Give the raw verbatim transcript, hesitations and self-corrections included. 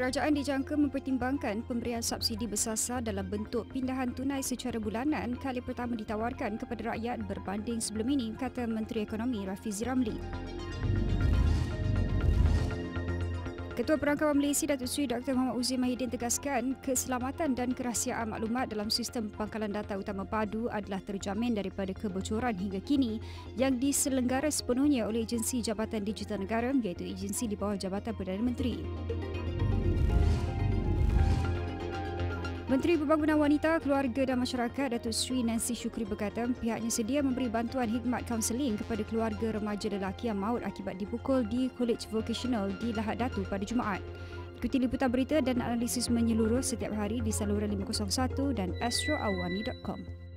Kerajaan dijangka mempertimbangkan pemberian subsidi besar dalam bentuk pindahan tunai secara bulanan kali pertama ditawarkan kepada rakyat berbanding sebelum ini, kata Menteri Ekonomi Rafizi Ramli. Ketua Perangkawan Malaysia Datuk Seri Doktor Muhammad Uzi Mahidin tegaskan keselamatan dan kerahsiaan maklumat dalam sistem pangkalan data utama padu adalah terjamin daripada kebocoran hingga kini yang diselenggara sepenuhnya oleh Agensi Jabatan Digital Negara, iaitu agensi di bawah Jabatan Perdana Menteri. Menteri Pembangunan Wanita, Keluarga dan Masyarakat Datuk Seri Nancy Syukri berkata pihaknya sedia memberi bantuan khidmat kaunseling kepada keluarga remaja lelaki yang maut akibat dipukul di College Vocational di Lahad Datu pada Jumaat. Ikuti liputan berita dan analisis menyeluruh setiap hari di saluran lima kosong satu dan astro awani dot com.